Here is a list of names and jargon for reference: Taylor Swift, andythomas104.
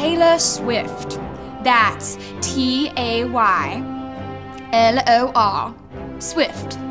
Taylor Swift. That's T-A-Y-L-O-R, Swift.